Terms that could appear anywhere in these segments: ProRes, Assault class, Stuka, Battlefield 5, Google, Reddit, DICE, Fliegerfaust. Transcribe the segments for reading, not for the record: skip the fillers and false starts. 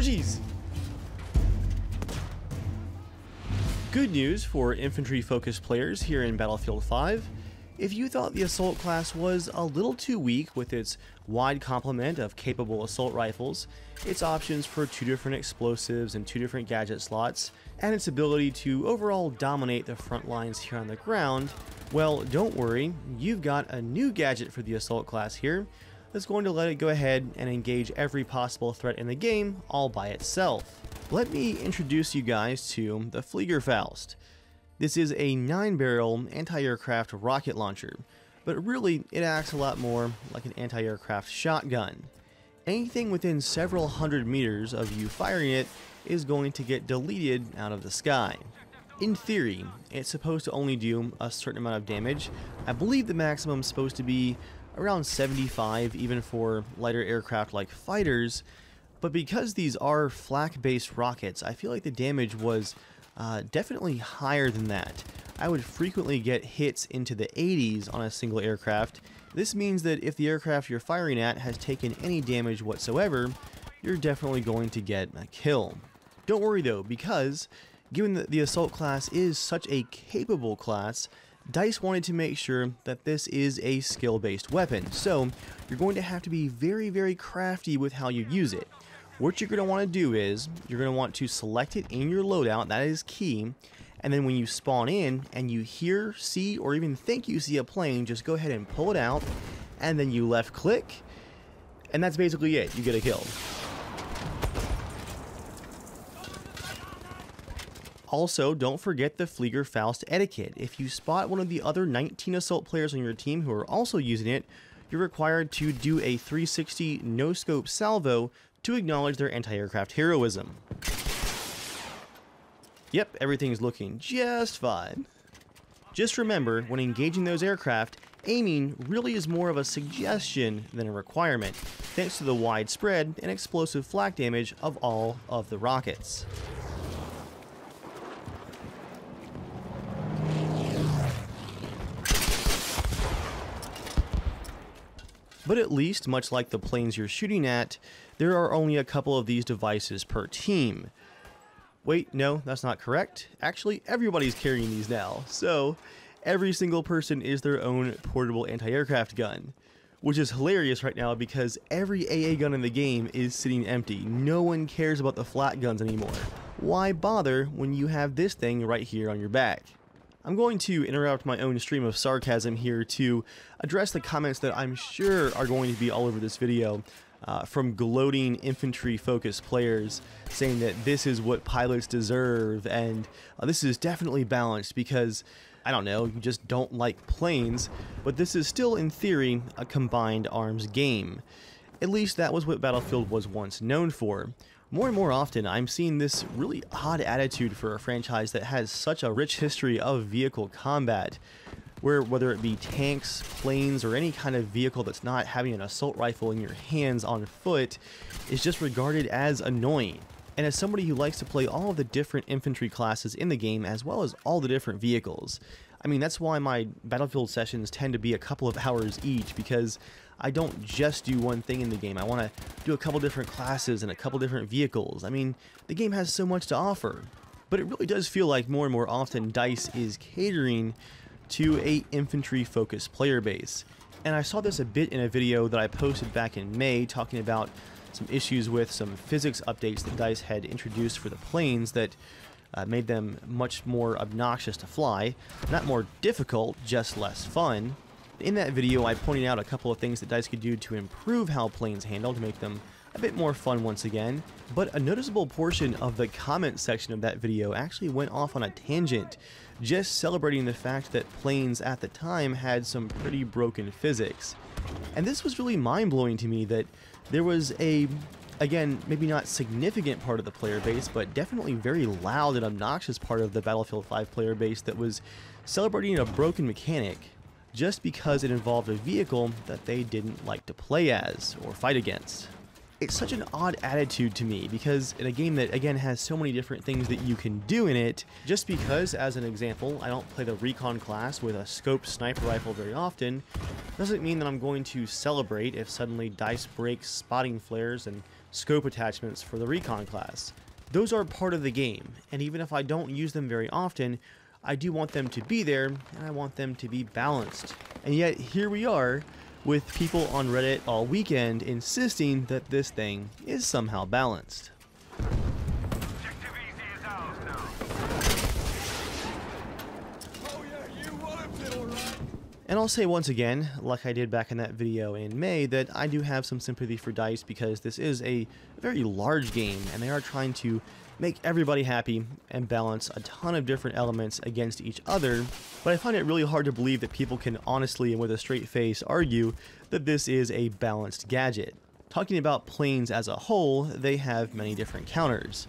Orgies! Good news for infantry-focused players here in Battlefield 5. If you thought the assault class was a little too weak with its wide complement of capable assault rifles, its options for two different explosives and two different gadget slots, and its ability to overall dominate the front lines here on the ground, well, don't worry, you've got a new gadget for the assault class here that's going to let it go ahead and engage every possible threat in the game all by itself. Let me introduce you guys to the Fliegerfaust. This is a 9-barrel anti-aircraft rocket launcher, but really it acts a lot more like an anti-aircraft shotgun. Anything within several hundred meters of you firing it is going to get deleted out of the sky. In theory, it's supposed to only do a certain amount of damage. I believe the maximum is supposed to be around 75, even for lighter aircraft like fighters, but because these are flak-based rockets, I feel like the damage was definitely higher than that. I would frequently get hits into the 80s on a single aircraft. This means that if the aircraft you're firing at has taken any damage whatsoever, you're definitely going to get a kill. Don't worry though, because given that the assault class is such a capable class, DICE wanted to make sure that this is a skill-based weapon. So you're going to have to be very, very crafty with how you use it. What you're going to want to do is, you're going to want to select it in your loadout, that is key, and then when you spawn in and you hear, see, or even think you see a plane, just go ahead and pull it out, and then you left click, and that's basically it, you get a kill. Also, don't forget the Fliegerfaust etiquette. If you spot one of the other 19 assault players on your team who are also using it, you're required to do a 360 no-scope salvo to acknowledge their anti-aircraft heroism. Yep, everything's looking just fine. Just remember, when engaging those aircraft, aiming really is more of a suggestion than a requirement, thanks to the widespread and explosive flak damage of all of the rockets. But at least, much like the planes you're shooting at, there are only a couple of these devices per team. Wait, no, that's not correct. Actually, everybody's carrying these now, so every single person is their own portable anti-aircraft gun. Which is hilarious right now because every AA gun in the game is sitting empty. No one cares about the flat guns anymore. Why bother when you have this thing right here on your back? I'm going to interrupt my own stream of sarcasm here to address the comments that I'm sure are going to be all over this video from gloating infantry-focused players saying that this is what pilots deserve and this is definitely balanced because, I don't know, you just don't like planes, but this is still, in theory, a combined arms game. At least that was what Battlefield was once known for. More and more often, I'm seeing this really odd attitude for a franchise that has such a rich history of vehicle combat, where whether it be tanks, planes, or any kind of vehicle that's not having an assault rifle in your hands on foot is just regarded as annoying. And as somebody who likes to play all of the different infantry classes in the game, as well as all the different vehicles, I mean, that's why my Battlefield sessions tend to be a couple of hours each, because I don't just do one thing in the game. I want to do a couple different classes and a couple different vehicles. I mean, the game has so much to offer. But it really does feel like more and more often DICE is catering to a infantry-focused player base. And I saw this a bit in a video that I posted back in May talking about some issues with some physics updates that DICE had introduced for the planes that made them much more obnoxious to fly. Not more difficult, just less fun. In that video, I pointed out a couple of things that DICE could do to improve how planes handle to make them a bit more fun once again, but a noticeable portion of the comment section of that video actually went off on a tangent, just celebrating the fact that planes at the time had some pretty broken physics. And this was really mind-blowing to me that there was a, again, maybe not significant part of the player base, but definitely very loud and obnoxious part of the Battlefield 5 player base that was celebrating a broken mechanic just because it involved a vehicle that they didn't like to play as or fight against. It's such an odd attitude to me because in a game that, again, has so many different things that you can do in it, just because, as an example, I don't play the recon class with a scoped sniper rifle very often, doesn't mean that I'm going to celebrate if suddenly DICE breaks spotting flares and scope attachments for the recon class. Those are part of the game, and even if I don't use them very often, I do want them to be there, and I want them to be balanced. And yet, here we are, with people on Reddit all weekend insisting that this thing is somehow balanced. Objective easy is ours now. Oh yeah, you want it, all right. And I'll say once again, like I did back in that video in May, that I do have some sympathy for DICE because this is a very large game, and they are trying to make everybody happy and balance a ton of different elements against each other, but I find it really hard to believe that people can honestly and with a straight face argue that this is a balanced gadget. Talking about planes as a whole, they have many different counters.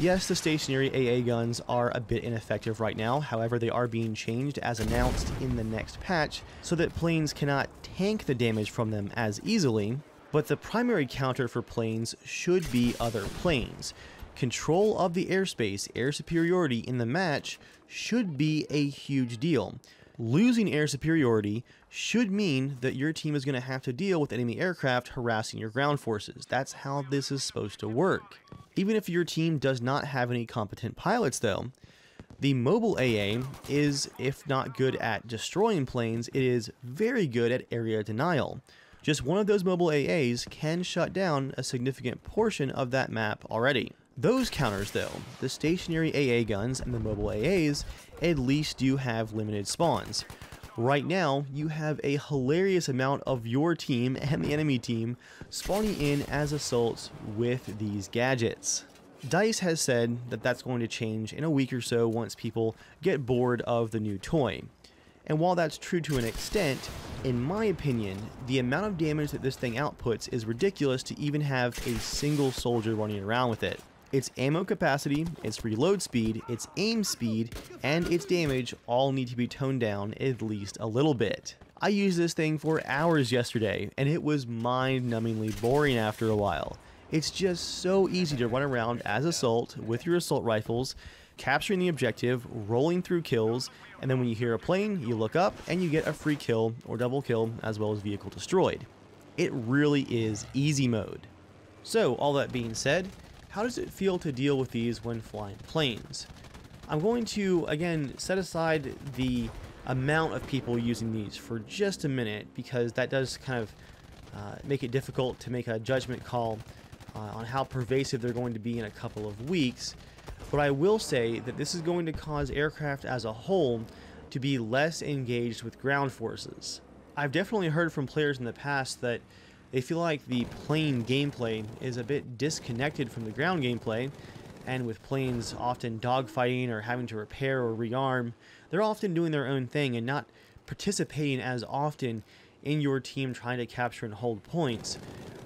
Yes, the stationary AA guns are a bit ineffective right now, however they are being changed as announced in the next patch so that planes cannot tank the damage from them as easily, but the primary counter for planes should be other planes. Control of the airspace, air superiority in the match should be a huge deal. Losing air superiority should mean that your team is going to have to deal with enemy aircraft harassing your ground forces. That's how this is supposed to work. Even if your team does not have any competent pilots though, the mobile AA is, if not good at destroying planes, it is very good at area denial. Just one of those mobile AAs can shut down a significant portion of that map already. Those counters though, the stationary AA guns and the mobile AAs, at least do have limited spawns. Right now, you have a hilarious amount of your team and the enemy team spawning in as assaults with these gadgets. DICE has said that that's going to change in a week or so once people get bored of the new toy. And while that's true to an extent, in my opinion, the amount of damage that this thing outputs is ridiculous to even have a single soldier running around with it. Its ammo capacity, its reload speed, its aim speed, and its damage all need to be toned down at least a little bit. I used this thing for hours yesterday, and it was mind-numbingly boring after a while. It's just so easy to run around as assault with your assault rifles, capturing the objective, rolling through kills, and then when you hear a plane, you look up and you get a free kill or double kill as well as vehicle destroyed. It really is easy mode. So, all that being said, how does it feel to deal with these when flying planes? I'm going to, again, set aside the amount of people using these for just a minute because that does kind of make it difficult to make a judgment call on how pervasive they're going to be in a couple of weeks. But I will say that this is going to cause aircraft as a whole to be less engaged with ground forces. I've definitely heard from players in the past that they feel like the plane gameplay is a bit disconnected from the ground gameplay, and with planes often dogfighting or having to repair or rearm, they're often doing their own thing and not participating as often in your team trying to capture and hold points.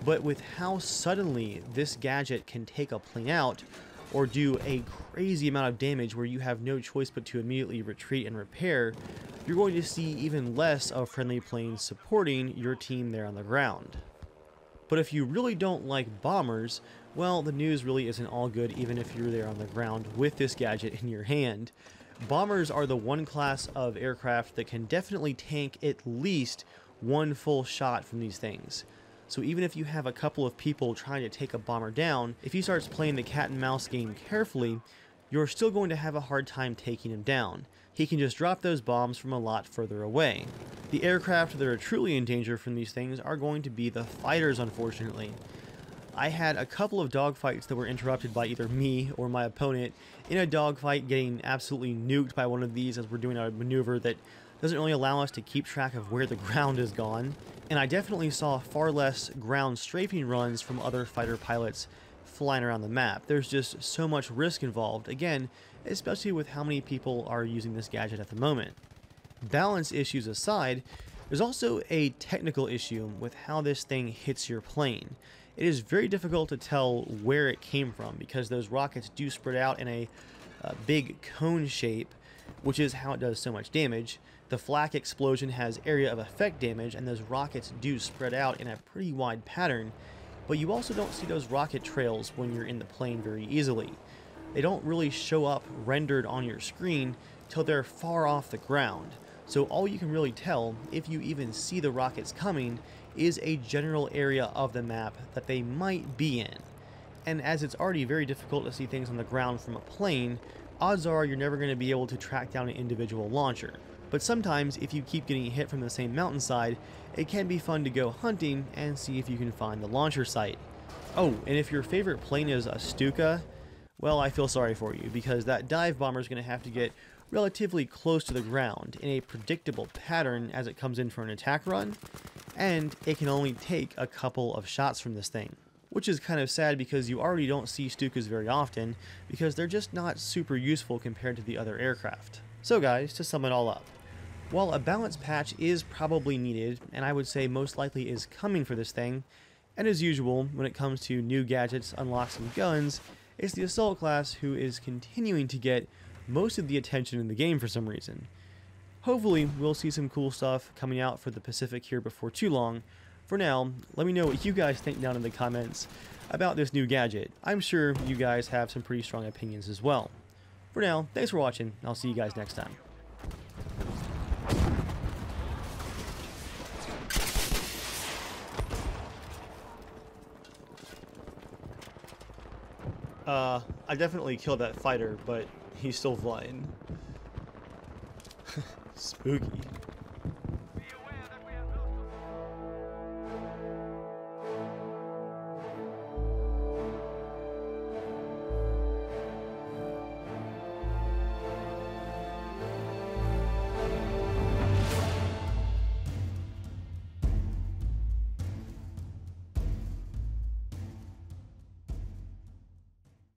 But with how suddenly this gadget can take a plane out or do a crazy amount of damage where you have no choice but to immediately retreat and repair, you're going to see even less of friendly planes supporting your team there on the ground. But if you really don't like bombers, well, the news really isn't all good even if you're there on the ground with this gadget in your hand. Bombers are the one class of aircraft that can definitely tank at least one full shot from these things. So even if you have a couple of people trying to take a bomber down, if he starts playing the cat and mouse game carefully, you're still going to have a hard time taking him down. He can just drop those bombs from a lot further away. The aircraft that are truly in danger from these things are going to be the fighters, unfortunately. I had a couple of dogfights that were interrupted by either me or my opponent in a dogfight getting absolutely nuked by one of these as we're doing a maneuver that doesn't really allow us to keep track of where the ground has gone. And I definitely saw far less ground strafing runs from other fighter pilots flying around the map. There's just so much risk involved, again, especially with how many people are using this gadget at the moment. Balance issues aside, there's also a technical issue with how this thing hits your plane. It is very difficult to tell where it came from because those rockets do spread out in a big cone shape, which is how it does so much damage. The flak explosion has area of effect damage, and those rockets do spread out in a pretty wide pattern, but you also don't see those rocket trails when you're in the plane very easily. They don't really show up rendered on your screen till they're far off the ground, so all you can really tell, if you even see the rockets coming, is a general area of the map that they might be in. and as it's already very difficult to see things on the ground from a plane, odds are you're never going to be able to track down an individual launcher. But sometimes, if you keep getting hit from the same mountainside, it can be fun to go hunting and see if you can find the launcher site. Oh, and if your favorite plane is a Stuka, well, I feel sorry for you, because that dive bomber is going to have to get relatively close to the ground in a predictable pattern as it comes in for an attack run, and it can only take a couple of shots from this thing. Which is kind of sad because you already don't see Stukas very often, because they're just not super useful compared to the other aircraft. So guys, to sum it all up, while a balance patch is probably needed, and I would say most likely is coming for this thing, and as usual, when it comes to new gadgets, unlocks, and guns, it's the Assault class who is continuing to get most of the attention in the game for some reason. Hopefully, we'll see some cool stuff coming out for the Pacific here before too long. For now, let me know what you guys think down in the comments about this new gadget. I'm sure you guys have some pretty strong opinions as well. For now, thanks for watching, and I'll see you guys next time. I definitely killed that fighter, but he's still flying. Spooky.